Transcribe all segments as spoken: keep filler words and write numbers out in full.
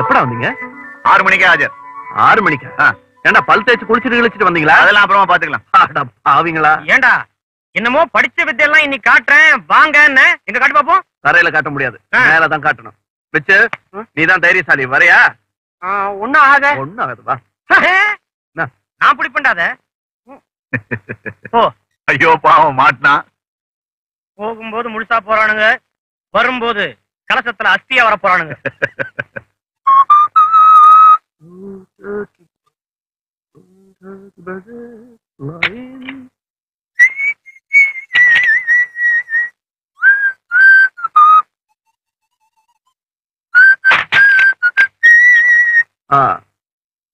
எப்படா வந்தீங்க? ஆறு மணிக்கே ஆஜர். ஆறு மணிக்கா? ஏண்டா பல் தேய்ச்சி குளிச்சிட்டு கிழிச்சிட்டு வந்தீங்களா? அதெல்லாம் அப்புறமா பாத்துக்கலாம். ஆவீங்களா? ஏண்டா என்னமோ படிச்ச வித்தியா எல்லாம் இன்னைக்கு காட்டுறேன் வாங்க. எங்க காட்டு பாப்போம். தரையில காட்ட முடியாது, மேலதான் காட்டணும். பிச்சு நீதான் தைரியசாலி, வரையா? ஒன்னும் ஆக ஒன்னும் ஆகாதுவா, நான் பிடி பண்ணாத. ஐயோ பாவம் மாட்டினா. போகும்போது முழுசா போறானுங்க, வரும்போது கலசத்துல அஸ்தியா வர போறானுங்க.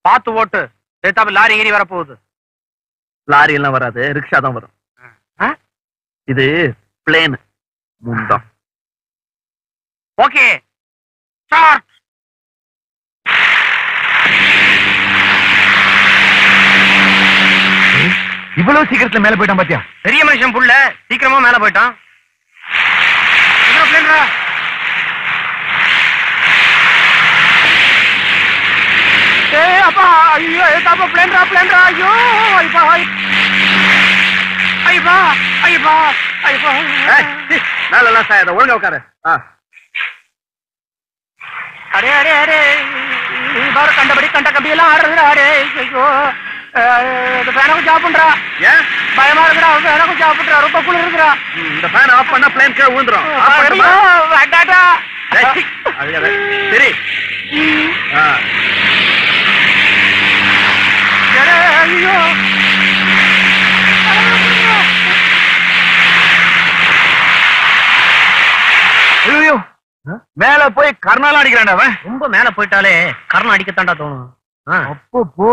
பாத்து ஓட்டு, சேத்தாப்பு லாரி ஏறி வரப்போகுது. லாரி எல்லாம் வராது, ரிக்ஷா தான் வரும். இது பிளேன் முண்டம். Okay start. இவ்வளவு சீக்கிரத்துல மேல போயிட்டான் பாத்தியா? பெரிய மனுஷன் புள்ள சீக்கிரமா மேல போயிட்டான். அப்பா ஐயோ ஏதாப்பா பிளேன்ரா பிளேன்ரா ஐயோ ஐபா ஐபா ஐபா ஐபா. நல்லா சாயத ஒழுங்கா உட்காரு. அரே அரே அரே பாரு, கண்டபடி கண்ட கம்பியெல்லாம் ஆடுறதுடா. அரே ஐயோ இந்த ஃபேனை கொஞ்சம் ஆஃப் பண்றா. ஏன் பயமா இருக்குடா? ஃபேனை கொஞ்சம் ஆஃப் பண்றா, ரொம்ப குளிர் இருக்குடா. இந்த ஃபேன் ஆஃப் பண்ணா பிளேன் கீழே விழுந்துரும். ஆஃப் பண்ணுடா. அடாடா அடடா சரி. ஆ அரே ஐயோ ஐயோ மேல போய் கர்ணாலாம் அடிக்கிறான் அவன். ரொம்ப மேல போயிட்டாலே கர்ணம் அடிக்கத்தாண்டா தோணும். அப்போ போ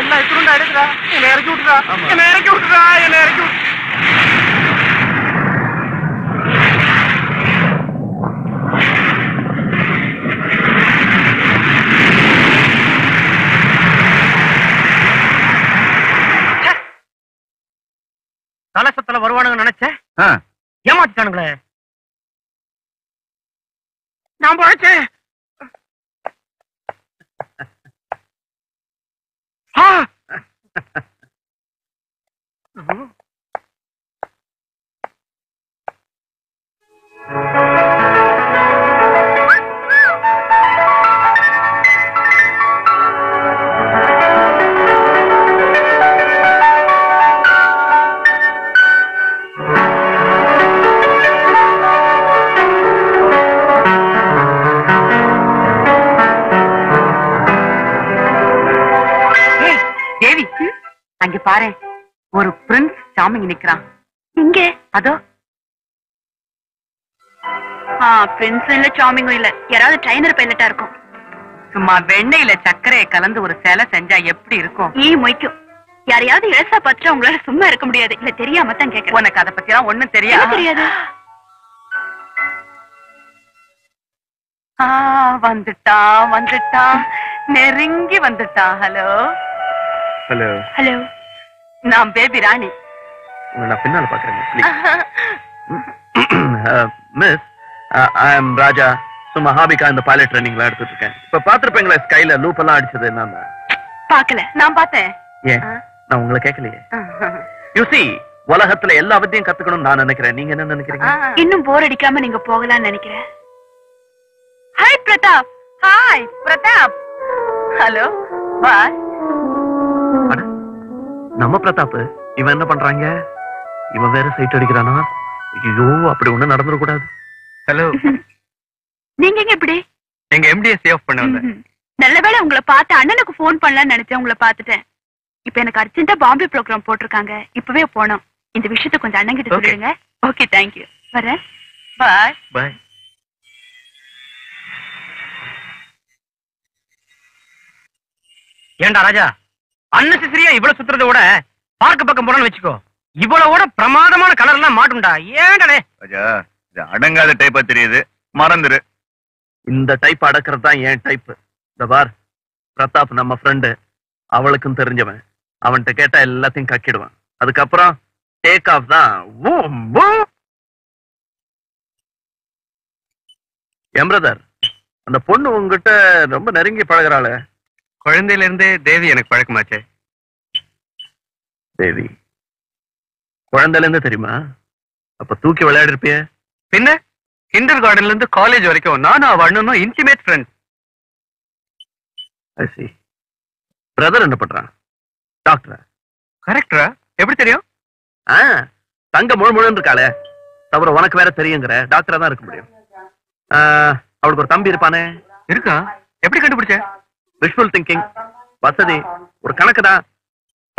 என்ன இத்துருண்டா எடுக்கிறா, என்ன இறக்கி விட்டுறா, என்ன இறக்கி விட்டுறா, என்ன இறக்கி விட்டு. கலசத்துல வருவானுங்க நினைச்சேன், ஏமாத்திட்டானுங்களே. நான் போச்சேன். அங்க பாரு, ஒரு பிரின்ஸ் சாமிங் நிக்கிறான். இங்க அதோ பிரின்ஸ் இல்ல சாமிங்கும் இல்ல, யாராவது ட்ரைனர் பைலட்டா இருக்கும். சும்மா வெண்ணையில சர்க்கரையை கலந்து ஒரு சேலை செஞ்சா எப்படி இருக்கும்? ஈ மொய்க்கும். யாரையாவது இழசா பார்த்துட்டா உங்களால சும்மா இருக்க முடியாது. இல்ல தெரியாம தான் கேட்க. உனக்கு அதை பத்தி எல்லாம் ஒண்ணும் தெரியாது தெரியாது. ஆஹ் வந்துட்டா வந்துட்டா நெருங்கி வந்துட்டா. ஹலோ ஹலோ ஹலோ, நான் பேபி ராணி. நான் பின்னால பாக்குறேன் மிஸ். ஐ எம் ராஜா. சும்மா ஹாபிக்கா இந்த பைலட் ட்ரைனிங்லாம் எடுத்துட்டு இருக்கேன். இப்ப பாத்துருப்பீங்களா ஸ்கைல லூப் எல்லாம் அடிச்சது? நான் பாக்கல. நான் பார்த்தேன். ஏன் நான் உங்களை கேட்கலையே? யூ சி, உலகத்துல எல்லா வித்தையும் கத்துக்கணும்னு நான் நினைக்கிறேன். நீங்க என்ன நினைக்கிறீங்க? இன்னும் போர் அடிக்காம நீங்க போகலாம்னு நினைக்கிறேன். Hi Pratap. Hi Pratap. Hello boy. நம்ம பிரதாப் இவன் என்ன பண்றாங்க? இவன் வேற சைட் அடிக்கிறானா? ஐயோ அப்படி ஒண்ணு நடந்துட கூடாது. ஹலோ நீங்க எங்க இப்படி? எங்க எம்டிஏ சேவ் பண்ண வந்தேன். நல்லவேளை உங்களை பார்த்து அண்ணனுக்கு போன் பண்ணலாம்னு நினைச்சேன், உங்களை பார்த்துட்டேன். இப்ப எனக்கு அர்ஜென்ட்டா பாம்பே ப்ரோக்ராம் போட்டிருக்காங்க, இப்பவே போனோம். இந்த விஷயத்தை கொஞ்சம் அண்ணன் கிட்ட சொல்லிடுங்க. ஓகே தேங்க்யூ, வரேன். பாய் பாய். ஏண்டா ராஜா அண்ணன் சிசிரியா இவ்வளவு சுத்துறத விட பார்க்க பக்கம் போறான்னு வச்சுக்கோ, இவ்வளவோட பிரமாதமான கலர் எல்லாம் மாட்டும்டா. ஏன்டே அடங்காத டைப்பா தெரியுது, மறந்துரு. இந்த டைப் அடக்கிறது தான் என் டைப். இந்த பார் பிரதாப் நம்ம ஃப்ரெண்டு, அவளுக்கும் தெரிஞ்சவன். அவன்கிட்ட கேட்டா எல்லாத்தையும் கக்கிடுவான். அதுக்கப்புறம் டேக் ஆஃப் தான். என் பிரதர், அந்த பொண்ணு உங்ககிட்ட ரொம்ப நெருங்கி பழகிறாள். குழந்தையில இருந்தே தேவி எனக்கு பழக்கமாச்சே. தேவி குழந்தையில இருந்தே தெரியுமா? அப்ப தூக்கி விளையாடிருப்பிய. பின்ன கிண்டர் கார்டன்ல இருந்து காலேஜ் வரைக்கும் நானும் அவ அண்ணனும் இன்டிமேட் ஃப்ரெண்ட். பிரதர் என்ன பண்றான்? டாக்டரா? கரெக்டரா? எப்படி தெரியும்? தங்க முழு முழுன்னு இருக்காளே, தவிர உனக்கு வேற தெரியுங்கிற. டாக்டரா தான் இருக்க முடியும். அவளுக்கு ஒரு தம்பி இருப்பானே. இருக்கா? எப்படி கண்டுபிடிச்ச? விஷுவல் திங்கிங், வசதி, ஒரு கணக்கு தான்.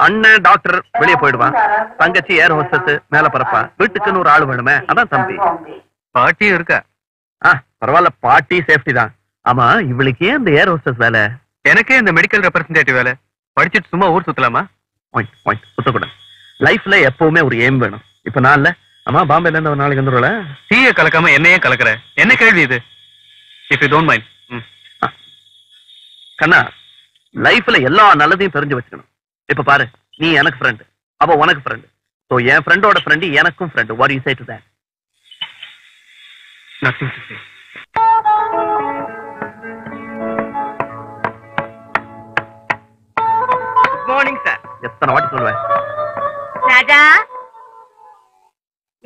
அண்ணன் டாக்டர் வெளியே போயிடுவான், தங்கச்சி ஏர் ஹோஸ்டஸ் மேல பரப்பான். வீட்டுக்குன்னு ஒரு ஆள் வேணுமே, அதான் தம்பி. பாட்டியும் இருக்கா? பரவாயில்ல, பாட்டி சேஃப்டி தான். ஆமா, இவளுக்கு ஏன் இந்த ஏர் ஹோஸ்டஸ் வேலை? எனக்கே இந்த மெடிக்கல் ரெப்ரசன்டேட்டிவ் வேலை. படிச்சுட்டு சும்மா ஊர் சுத்தலாமா? சுத்தக்கூடாது. லைஃப்ல எப்பவுமே ஒரு எய்ம் வேணும். இப்ப நான் இல்ல. ஆமா, பாம்பேல இருந்து ஒரு நாளைக்கு வந்துடும்ல. டீயை கலக்காம என்னையே கலக்குற? என்ன கேள்வி இது? இஃப் யூ டோன்ட் மைண்ட் கண்ணா, லைஃப்ல எல்லா நல்லதையும் தெரிஞ்சு வச்சுக்கணும். இப்ப பாரு, நீ எனக்கு ஃப்ரெண்டு, அப்ப உனக்கு ஃப்ரெண்டு. ஸோ என் ஃப்ரெண்டோட ஃப்ரெண்டு எனக்கும் friend. What you say to that? Nothing to say. Good morning sir. எத்தனை வாட்டி சொல்லுவேன்? ராஜா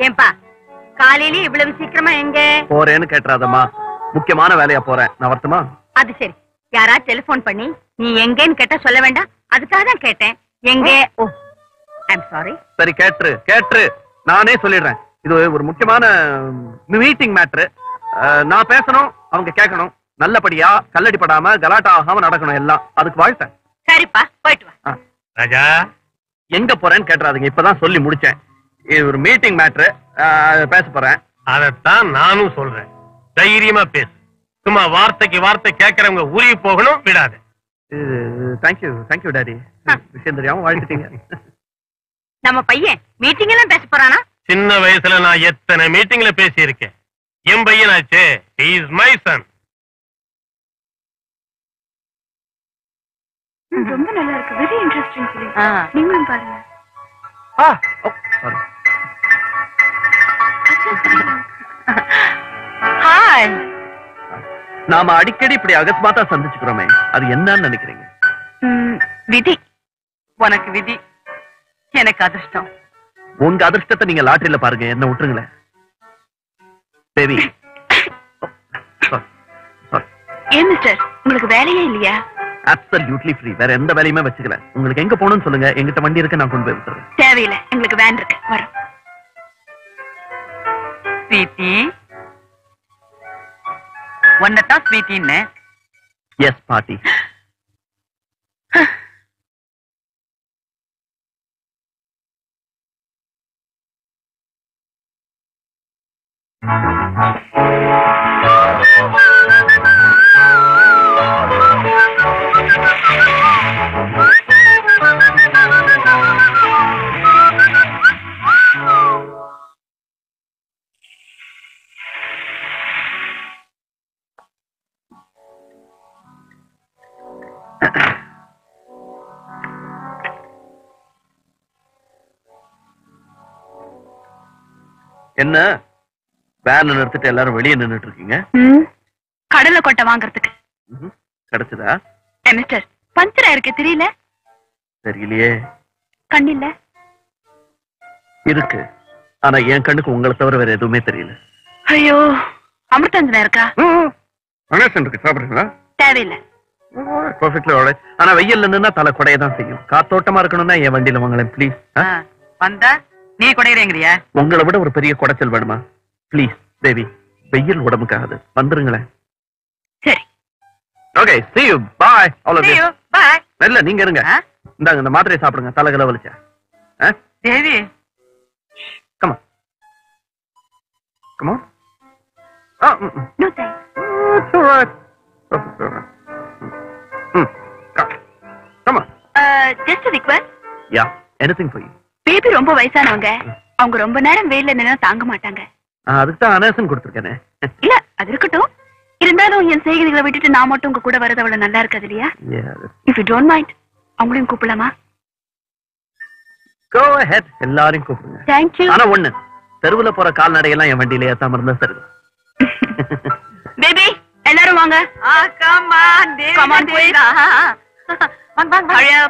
ஏன்பா காலையில இவ்வளவு சீக்கிரமா எங்க போறேன்னு கேட்றாதம்மா. முக்கியமான வேலையா போறேன். நான் வரட்டுமா? அது சரி. யாரா டெலிபோன் பண்ணி நீ எங்கன்னு கேட்டா சொல்ல வேண்டாம், அதுக்காக தான் கேட்டேன். எங்க? Oh I am sorry. சரி கேட்று கேட்று, நானே சொல்லிடுறேன். இது ஒரு முக்கியமான மீட்டிங் மேட்ரு. நான் பேசணும், அவங்க கேட்கணும். நல்லபடியா கல்லடிப்படாம கலாட்டா ஆகாம நடக்கணும் எல்லாம். அதுக்கு வாழ்த்தேன். சரிப்பா, போயிட்டு வா. ராஜா எங்க போறேன்னு கேட்றாதீங்க, இப்பதான் சொல்லி முடிச்சேன். இது ஒரு மீட்டிங் மேட்ரு, பேச போறேன். அதைத்தான் நானும் சொல்றேன். தைரியமா பேசு, சும்மா வார்த்தைக்கு வார்த்தை கேட்கறவங்க ஊறி போகணும், விடாது. Thank you thank you daddy. விஷயம் தெரியாம வாழ்த்துட்டீங்க. நம்ம பையன் மீட்டிங் எல்லாம் பேச போறானா? சின்ன வயசுல நான் எத்தனை மீட்டிங்ல பேசி இருக்கேன். என் பையன் ஆச்சு, he is my son. ரொம்ப நல்லா இருக்கு, வெரி இன்ட்ரெஸ்டிங் ஃபீலிங். நீங்களும் பாருங்க. Ah sorry. ஹாய். நாம அடிக்கடி இப்படி அகஸ்மாத்தா சந்திச்சுக்கிறோமே, அது என்னன்னு நினைக்கிறீங்க? விதி. உனக்கு விதி, எனக்கு அதிர்ஷ்டம். உங்க அதிர்ஷ்டத்தை நீங்க லாட்டரியில பாருங்க, என்ன விட்டுருங்களேன். தேவி ஏன் மிஸ்டர், உங்களுக்கு வேலையே இல்லையா? Absolutely free. வேற எந்த வேலையுமே வச்சுக்கல. உங்களுக்கு எங்க போகணும்னு சொல்லுங்க, எங்கிட்ட வண்டி இருக்கு, நான் கொண்டு போய் விட்டுறேன். தேவையில்லை, எங்களுக்கு வேன் இருக்கு, வரும். ஸ்வீதி, உன்னதான் ஸ்வீதின்னு? எஸ் பாட்டி. என்ன வேன் நிறுத்திட்டு எல்லாரும் வெளியே நின்னுட்டு இருக்கீங்க? கடலை கொட்டை வாங்கறதுக்கு. கிடைச்சதா? மிஸ்டர் பஞ்சரா இருக்கு, தெரியல? தெரியலையே. கண்ணில்ல இருக்கு, ஆனா என் கண்ணுக்கு உங்களை தவிர வேற எதுவுமே தெரியல. ஐயோ, அமிர்தாஞ்சனா இருக்கா? இருக்கு, சாப்பிடுறீங்களா? தேவையில்லை. ஆனா வெயில் நின்னா தலை குடையதான் செய்யும். காத்தோட்டமா இருக்கணும்னா என் வண்டியில வாங்கலாம் பிளீஸ். வந்தா நீ குடையறீங்கறியா? உங்களை விட ஒரு பெரிய குடைச்சல் வேணுமா? பிளீஸ் தேவி, வெயில் உடம்புக்காகாது, வந்துருங்களேன். சரி, okay, see you, bye all of you. See you, bye. இல்ல நீங்க இருங்க, இந்தாங்க இந்த மாத்திரையை சாப்பிடுங்க, தலை கல வலிச்சா. தேவி come on come on. ah no thanks. It's all right. Come on. Uh, just a request. Yeah. anything for you. Baby romba vayasanavanga avanga romba neram veilla nenna taanga maatanga. Adukku thaan anayasan kuduthirukene. Illa adirukattu irundalum en seigidigala vittu na mattum unga kuda varadavla nalla irukadiliya. If you don't mind avangalaiyum koopalama. Go ahead ellarum koopalama. Thank you. Ana onnu teruvula pora kaalnadai ella en vandiyile yethaama irundha saru. Baby ellarum vaanga. Ah come on baby. Come on please. Come on come on.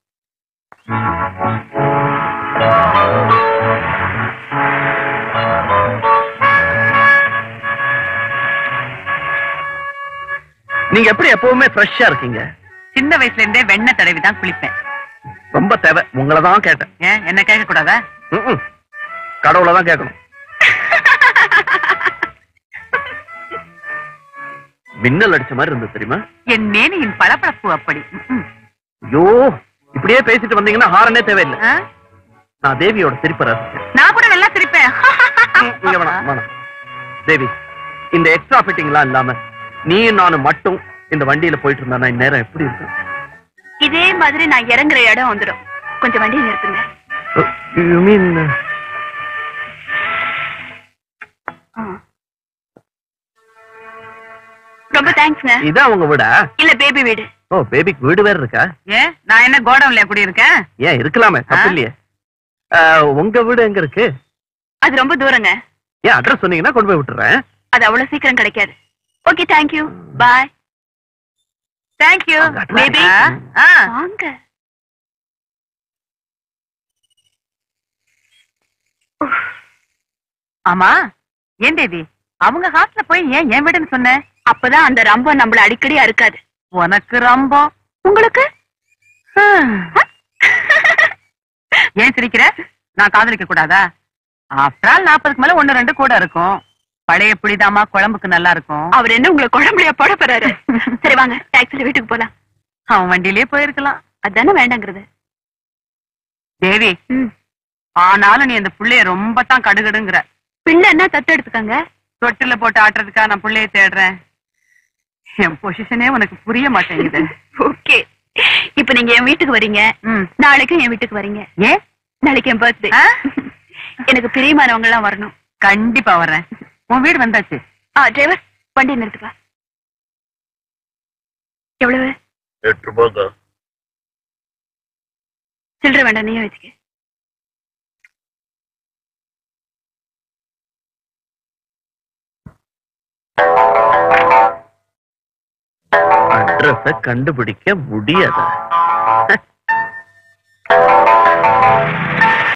நீங்க எப்படி எப்பவுமே ஃப்ரெஷ்ஷா இருக்கீங்க? சின்ன வயசுல இருந்தே வெண்ணெய் தடவி தான் குளிப்பேன். ரொம்ப தேவை, உங்கள தான் கேட்டேன். ஏன் என்ன கேட்க கூடாதா? ம்ம். கடவுளை தான் கேட்கணும். மின்னல் அடிச்ச மாதிரி இருந்தது தெரியுமா? என் மேனியின் பளபளப்பு அப்படி. ஐயோ, இப்படியே பேசிட்டு வந்தீங்கன்னா ஹாரனே தேவையில்லை. நான் தேவியோட சிரிப்பற. நான் கூட நல்லா சிரிப்பேன். இங்க வா, வா. தேவி, இந்த எக்ஸ்ட்ரா ஃபிட்டிங்லாம் இல்லாம நீ நான் மட்டும் இந்த வண்டியில போயிட்டு இருந்தா நான் நேரா எப்படி இருக்கும்? இதே மாதிரி நான் இறங்குற இடம் வந்துடும். கொஞ்சம் வண்டியை நிறுத்துங்க. You mean ரொம்ப தேங்க்ஸ்ங்க. இதா உங்க வீடா? இல்ல பேபி வீடு. ஓ, பேபிக்கு வீடு வேற இருக்கா? ஏ, நான் என்ன கோடவுன்ல எப்படி இருக்கேன்? ஏ, இருக்கலாமே, தப்பு இல்லையே. உங்க வீடு எங்க இருக்கு? அது ரொம்ப தூரங்க. ஏ, அட்ரஸ் சொன்னீங்கன்னா கொண்டு போய் விட்டுறேன். அது அவ்வளவு சீக்கிரம் கிடைக்காது. Okay, thank you. Bye. Thank you. Maybe. Ah. Ah. Amma, yen baby. Avanga house-la poi yen yen vidum sonna. Appada andha Rambo nammala adikadi arukad. Unakku Rambo, ungalukku? Yen sirikira? Na kaadhalikka koodada? After all forty ku mela one two koda irukum. பழைய புளிதாமா குழம்புக்கு நல்லா இருக்கும். அவர் என்ன உங்களை குழம்புலையா போட போறாரு? சரி வாங்க, டாக்ஸில வீட்டுக்கு போலாம். அவன் வண்டியிலே போயிருக்கலாம். அதானே வேண்டாங்கிறது. தேவி, ஆனாலும் நீ அந்த புள்ளைய ரொம்ப தான் கடுகடுங்கிற. பிள்ளை என்ன தட்டு எடுத்துக்காங்க? தொட்டில போட்டு ஆட்டுறதுக்கா நான் புள்ளைய தேடுறேன். என் பொசிஷனே உனக்கு புரிய மாட்டேங்குது. ஓகே, இப்ப நீங்க என் வீட்டுக்கு வரீங்க. நாளைக்கும் என் வீட்டுக்கு வரீங்க. ஏன்? நாளைக்கு என் பர்த்டே. எனக்கு பிரியமானவங்க எல்லாம் வரணும். கண்டிப்பா வரேன். உன் வீடு வந்தாச்சு. ஆ, டிரைவர் வண்டி நிறுத்துப்பா. எவ்வளவு? எட்டு ரூபாய்க்கா? சில்லற வேண்டாம், நீயே வச்சுக்க. அட்ரஸ கண்டுபிடிக்க முடியாதா?